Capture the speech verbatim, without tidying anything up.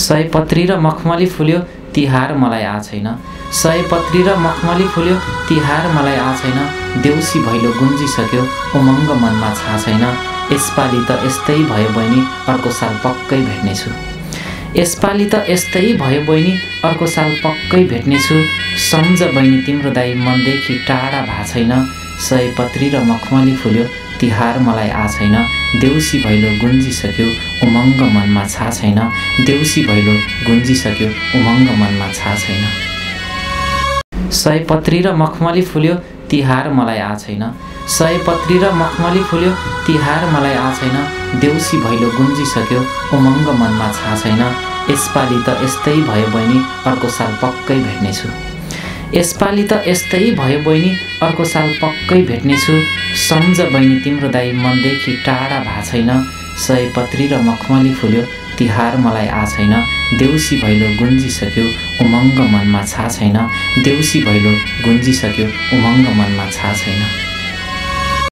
सयपत्री र मखमली फुल्यो तिहार मलाई आ छैन। सयपत्री र मखमली फुल्यो तिहार मलाई आ छैन। देउसी भैलो गुन्जिसक्यो उमङ्ग मनमा छा छैन। यसपालि त यस्तै भयो बहिनी अर्को साल पक्कै भेट्नेछु। यसपालि त यस्तै भयो बहिनी अर्को साल पक्कै भेट्नेछु। सम्झ बहिनी तिम्रो दाइ मनदेखि टाढा भा छैन। सयपत्री र मखमली फुल्यो तिहार मलाई आ छैन। देउसी भैलो गुन्जिसक्यो उमङ्ग मनमा छा छैन। देउसी भैलो गुन्जिसक्यो उमङ्ग मनमा छा छैन। सयपत्री र मखमली फुल्यो तिहार मलाई आ छैन। सयपत्री र मखमली फुल्यो तिहार मलाई आ छैन। देउसी भैलो गुन्जिसक्यो उमङ्ग मनमा छा छैन। यसपालि त यस्तै भयो बहिनी अर्को साल पक्कै भेट्नेछु। यसपालि त यस्तै भयो बहिनी अर्को साल पक्कै भेट्नेछु। सम्झ बहिनी तिम्रो दाइ मनदेखि टाढा भा छैन। सयपत्री र मखमली फुल्यो तिहार मलाई आ छैन। देउसी भैलो गुन्जिसक्यो उमङ्ग मनमा छा छैन। देउसी भैलो गुन्जिसक्यो उमङ्ग मनमा छा छैन।